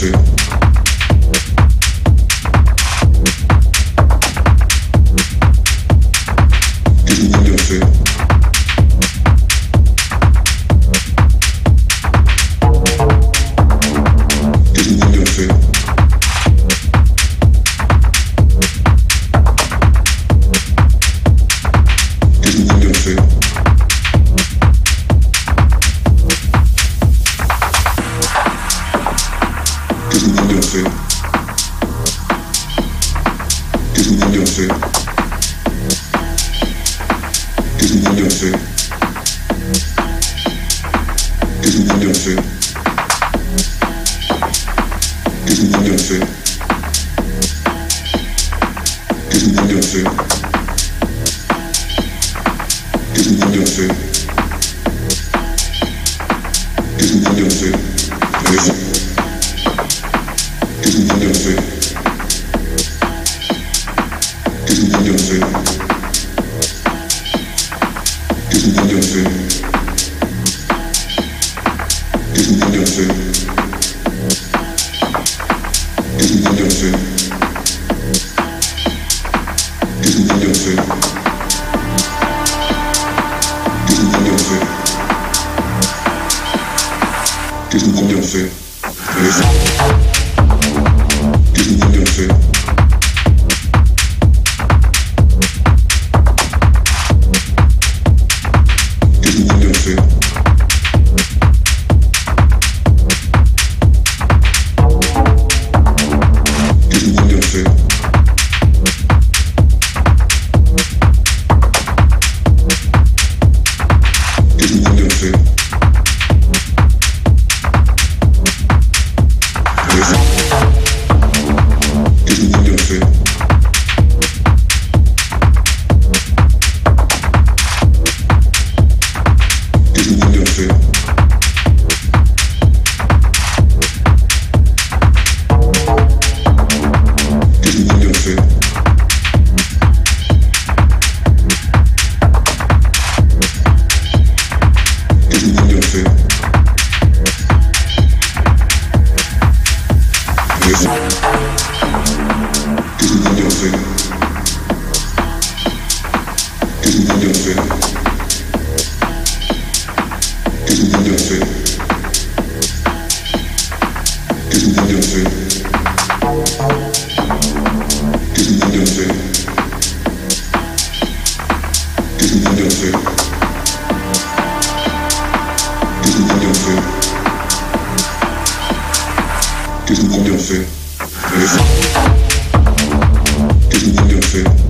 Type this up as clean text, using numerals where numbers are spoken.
coucher. Qu'est-ce qu'on vient de faire? Qu'est-ce qu'on vient de faire? Qu'est-ce qu'on vient de faire? Qu'est-ce qu'on vient de faire? Qu'est-ce qu'on vient de faire? Qu'est-ce qu'on vient de faire? Qu'est-ce qu'on vient de faire? Qu'est-ce qu'on vient de faire? Qu'est-ce qu'on vient de faire? Qu'est-ce qu'on vient de faire? Qu'est-ce qu'on vient de faire? Qu'est-ce qu'on vient de faire? Qu'est-ce qu'on vient de faire? Qu'est-ce qu'on vient de faire? Qu'est-ce qu'on vient de faire? Qu'est-ce qu'on vient de faire? Qu'est-ce qu'on vient de faire? Qu'est-ce qu'on vient de faire? Qu'est-ce qu'on vient de faire? Qu'est-ce qu'on vient de faire? Qu'est-ce qu'on vient de faire? Qu'est-ce qu'on vient de faire? Qu'est-ce qu'on vient de faire? Qu'est-ce qu'on vient de faire?